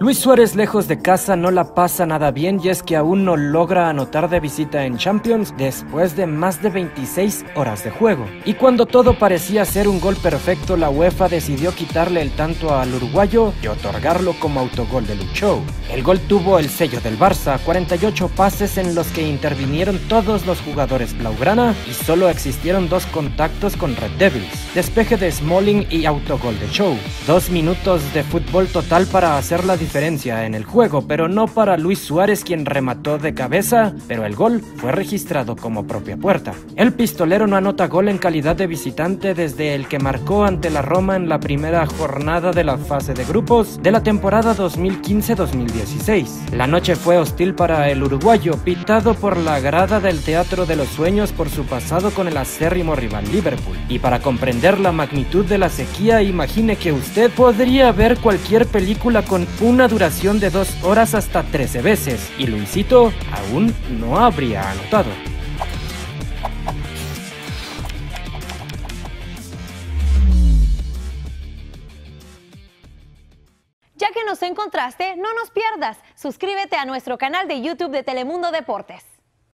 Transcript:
Luis Suárez lejos de casa no la pasa nada bien, y es que aún no logra anotar de visita en Champions después de más de 26 horas de juego. Y cuando todo parecía ser un gol perfecto, la UEFA decidió quitarle el tanto al uruguayo y otorgarlo como autogol de Luchou. El gol tuvo el sello del Barça, 48 pases en los que intervinieron todos los jugadores blaugrana y solo existieron dos contactos con Red Devils, despeje de Smalling y autogol de Show. 2 minutos de fútbol total para hacer la diferencia en el juego, pero no para Luis Suárez, quien remató de cabeza, pero el gol fue registrado como propia puerta. El pistolero no anota gol en calidad de visitante desde el que marcó ante la Roma en la primera jornada de la fase de grupos de la temporada 2015-2016. La noche fue hostil para el uruguayo, pitado por la grada del Teatro de los Sueños por su pasado con el acérrimo rival Liverpool. Y para comprender la magnitud de la sequía, imagine que usted podría ver cualquier película con una duración de 2 horas hasta 13 veces, y Luisito aún no habría anotado. Ya que nos encontraste, no nos pierdas. Suscríbete a nuestro canal de YouTube de Telemundo Deportes.